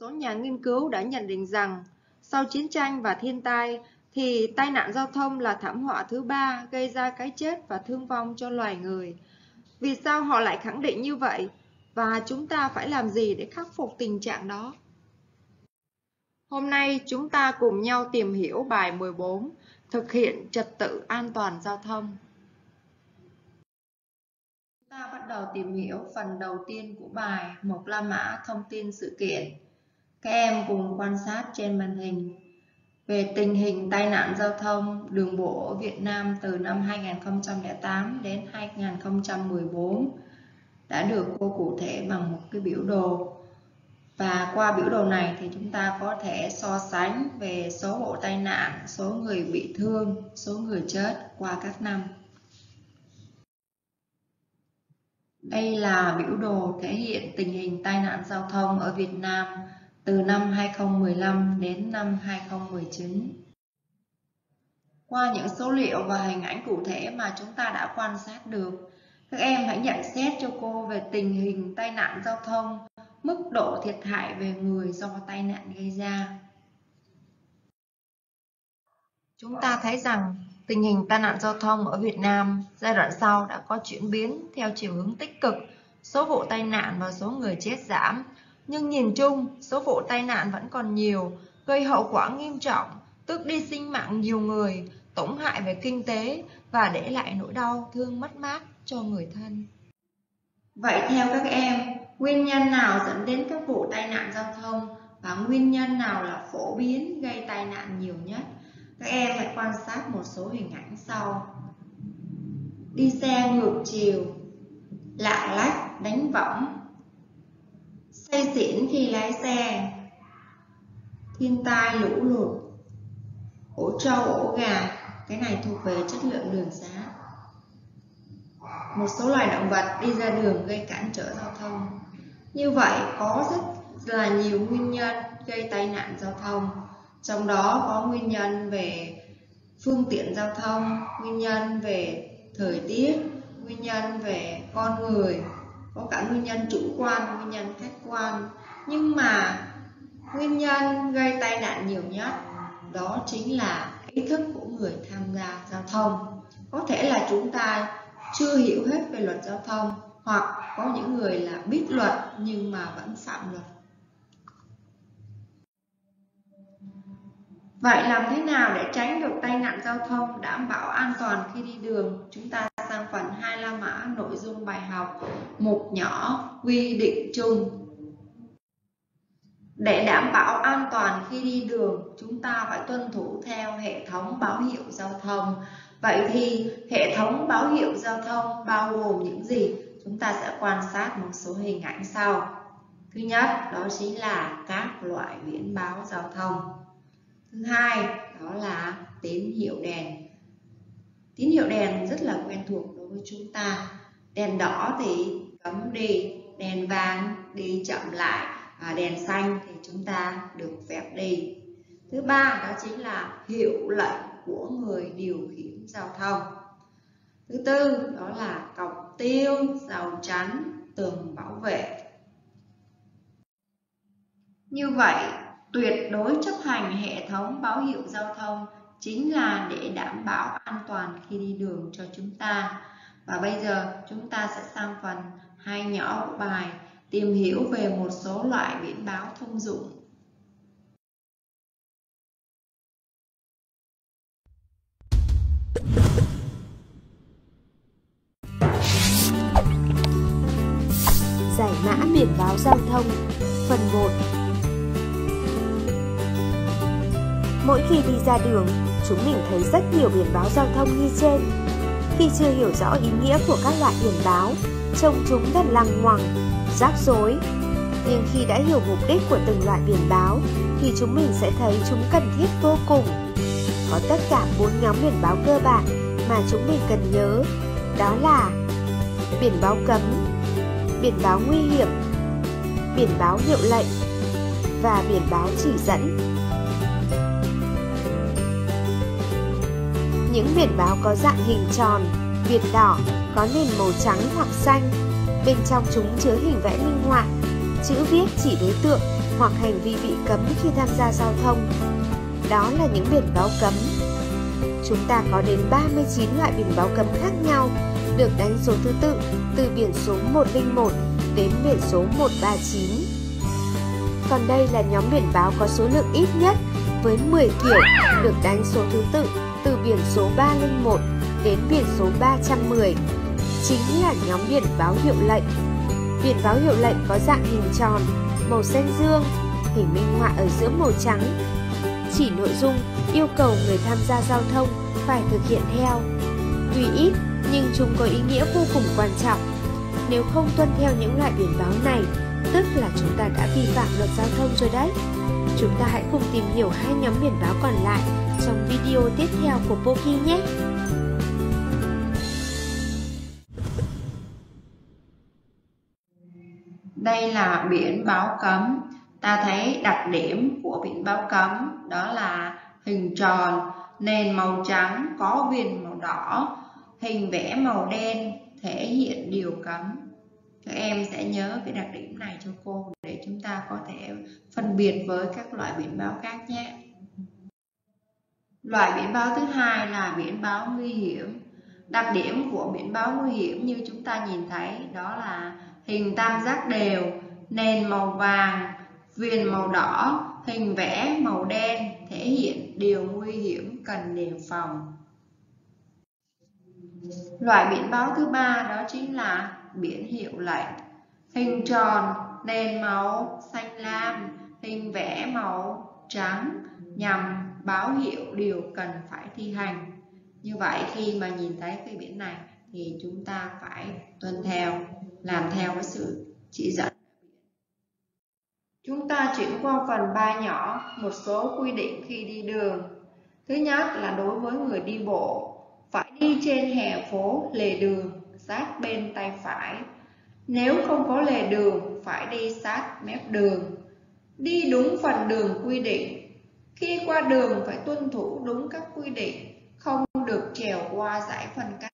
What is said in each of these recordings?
số nhà nghiên cứu đã nhận định rằng sau chiến tranh và thiên tai thì tai nạn giao thông là thảm họa thứ ba gây ra cái chết và thương vong cho loài người. Vì sao họ lại khẳng định như vậy? Và chúng ta phải làm gì để khắc phục tình trạng đó? Hôm nay chúng ta cùng nhau tìm hiểu bài 14, thực hiện trật tự an toàn giao thông. Chúng ta bắt đầu tìm hiểu phần đầu tiên của bài, mục la mã thông tin sự kiện. Các em cùng quan sát trên màn hình về tình hình tai nạn giao thông đường bộ ở Việt Nam từ năm 2008 đến 2014 đã được cô cụ thể bằng một cái biểu đồ. Và qua biểu đồ này thì chúng ta có thể so sánh về số vụ tai nạn, số người bị thương, số người chết qua các năm. Đây là biểu đồ thể hiện tình hình tai nạn giao thông ở Việt Nam từ năm 2015 đến năm 2019. Qua những số liệu và hình ảnh cụ thể mà chúng ta đã quan sát được, các em hãy nhận xét cho cô về tình hình tai nạn giao thông, mức độ thiệt hại về người do tai nạn gây ra. Chúng ta thấy rằng tình hình tai nạn giao thông ở Việt Nam giai đoạn sau đã có chuyển biến theo chiều hướng tích cực, số vụ tai nạn và số người chết giảm. Nhưng nhìn chung, số vụ tai nạn vẫn còn nhiều, gây hậu quả nghiêm trọng, tước đi sinh mạng nhiều người, tổn hại về kinh tế và để lại nỗi đau thương mất mát cho người thân. Vậy theo các em, nguyên nhân nào dẫn đến các vụ tai nạn giao thông và nguyên nhân nào là phổ biến gây tai nạn nhiều nhất? Các em hãy quan sát một số hình ảnh sau. Đi xe ngược chiều, lạng lách, đánh võng, say xỉn khi lái xe, thiên tai lũ lụt, ổ trâu ổ gà, cái này thuộc về chất lượng đường xá. Một số loài động vật đi ra đường gây cản trở giao thông. Như vậy có rất là nhiều nguyên nhân gây tai nạn giao thông. Trong đó có nguyên nhân về phương tiện giao thông, nguyên nhân về thời tiết, nguyên nhân về con người, có cả nguyên nhân chủ quan, nguyên nhân khách quan. Nhưng mà nguyên nhân gây tai nạn nhiều nhất đó chính là ý thức của người tham gia giao thông. Có thể là chúng ta chưa hiểu hết về luật giao thông, hoặc có những người là biết luật nhưng mà vẫn phạm luật. Vậy làm thế nào để tránh được tai nạn giao thông, đảm bảo an toàn khi đi đường? Chúng ta sang phần 2 la mã nội dung bài học, mục nhỏ quy định chung. Để đảm bảo an toàn khi đi đường, chúng ta phải tuân thủ theo hệ thống báo hiệu giao thông. Vậy thì hệ thống báo hiệu giao thông bao gồm những gì? Chúng ta sẽ quan sát một số hình ảnh sau. Thứ nhất, đó chính là các loại biển báo giao thông. Thứ hai, đó là tín hiệu đèn. Tín hiệu đèn rất là quen thuộc đối với chúng ta. Đèn đỏ thì cấm đi, đèn vàng đi chậm lại, và đèn xanh thì chúng ta được phép đi. Thứ ba, đó chính là hiệu lệnh của người điều khiển giao thông. Thứ tư, đó là cọc tiêu, rào chắn, tường bảo vệ. Như vậy, tuyệt đối chấp hành hệ thống báo hiệu giao thông chính là để đảm bảo an toàn khi đi đường cho chúng ta. Và bây giờ chúng ta sẽ sang phần 2 nhỏ của bài, tìm hiểu về một số loại biển báo thông dụng. Giải mã biển báo giao thông, phần 1. Mỗi khi đi ra đường, chúng mình thấy rất nhiều biển báo giao thông như trên. Khi chưa hiểu rõ ý nghĩa của các loại biển báo, trông chúng thật lằng ngoằng, rắc rối. Nhưng khi đã hiểu mục đích của từng loại biển báo, thì chúng mình sẽ thấy chúng cần thiết vô cùng. Có tất cả 4 nhóm biển báo cơ bản mà chúng mình cần nhớ, đó là biển báo cấm, biển báo nguy hiểm, biển báo hiệu lệnh và biển báo chỉ dẫn. Những biển báo có dạng hình tròn, viền đỏ, có nền màu trắng hoặc xanh. Bên trong chúng chứa hình vẽ minh họa, chữ viết chỉ đối tượng hoặc hành vi bị cấm khi tham gia giao thông. Đó là những biển báo cấm. Chúng ta có đến 39 loại biển báo cấm khác nhau, được đánh số thứ tự từ biển số 101 đến biển số 139. Còn đây là nhóm biển báo có số lượng ít nhất với 10 kiểu, được đánh số thứ tự từ biển số 301 đến biển số 310. Chính là nhóm biển báo hiệu lệnh. Biển báo hiệu lệnh có dạng hình tròn, màu xanh dương, hình minh họa ở giữa màu trắng. Chỉ nội dung yêu cầu người tham gia giao thông phải thực hiện theo. Tuy ít nhưng chúng có ý nghĩa vô cùng quan trọng. Nếu không tuân theo những loại biển báo này, tức là chúng ta đã vi phạm luật giao thông rồi đấy. Chúng ta hãy cùng tìm hiểu hai nhóm biển báo còn lại trong video tiếp theo của Poki nhé. Đây là biển báo cấm. Ta thấy đặc điểm của biển báo cấm đó là hình tròn, nền màu trắng có viền màu đỏ, hình vẽ màu đen thể hiện điều cấm. Các em sẽ nhớ cái đặc điểm này cho cô để chúng ta có thể phân biệt với các loại biển báo khác nhé. Loại biển báo thứ hai là biển báo nguy hiểm. Đặc điểm của biển báo nguy hiểm như chúng ta nhìn thấy đó là hình tam giác đều, nền màu vàng, viền màu đỏ, hình vẽ màu đen thể hiện điều nguy hiểm cần đề phòng. Loại biển báo thứ ba đó chính là biển hiệu lệnh. Hình tròn, nền màu xanh lam, hình vẽ màu trắng nhằm báo hiệu điều cần phải thi hành. Như vậy khi mà nhìn thấy cái biển này thì chúng ta phải tuân theo, làm theo với sự chỉ dẫn. Chúng ta chuyển qua phần 3 nhỏ, một số quy định khi đi đường. Thứ nhất là đối với người đi bộ, phải đi trên hè phố, lề đường, sát bên tay phải. Nếu không có lề đường, phải đi sát mép đường. Đi đúng phần đường quy định. Khi qua đường phải tuân thủ đúng các quy định, không được trèo qua dải phân cách.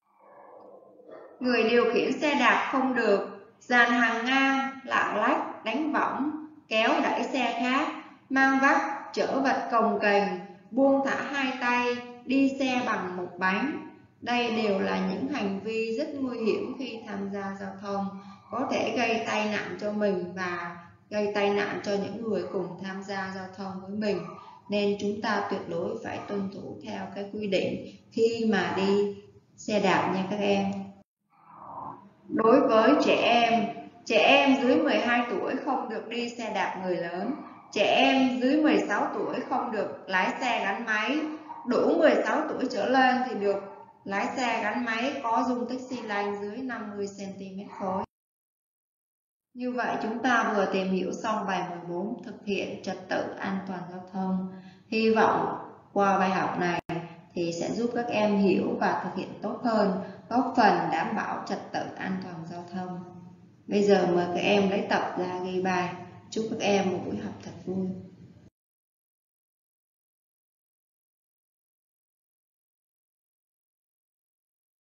Người điều khiển xe đạp không được dàn hàng ngang, lạng lách, đánh võng, kéo đẩy xe khác, mang vác chở vật cồng kềnh, buông thả hai tay, đi xe bằng một bánh. Đây đều là những hành vi rất nguy hiểm khi tham gia giao thông, có thể gây tai nạn cho mình và gây tai nạn cho những người cùng tham gia giao thông với mình. Nên chúng ta tuyệt đối phải tuân thủ theo cái quy định khi mà đi xe đạp nha các em. Đối với trẻ em dưới 12 tuổi không được đi xe đạp người lớn. Trẻ em dưới 16 tuổi không được lái xe gắn máy. Đủ 16 tuổi trở lên thì được lái xe gắn máy có dung tích xi lanh dưới 50 cm³. Như vậy chúng ta vừa tìm hiểu xong bài 14 thực hiện trật tự an toàn giao thông. Hy vọng qua bài học này thì sẽ giúp các em hiểu và thực hiện tốt hơn, góp phần đảm bảo trật tự an toàn giao thông. Bây giờ mời các em lấy tập ra ghi bài. Chúc các em một buổi học thật vui.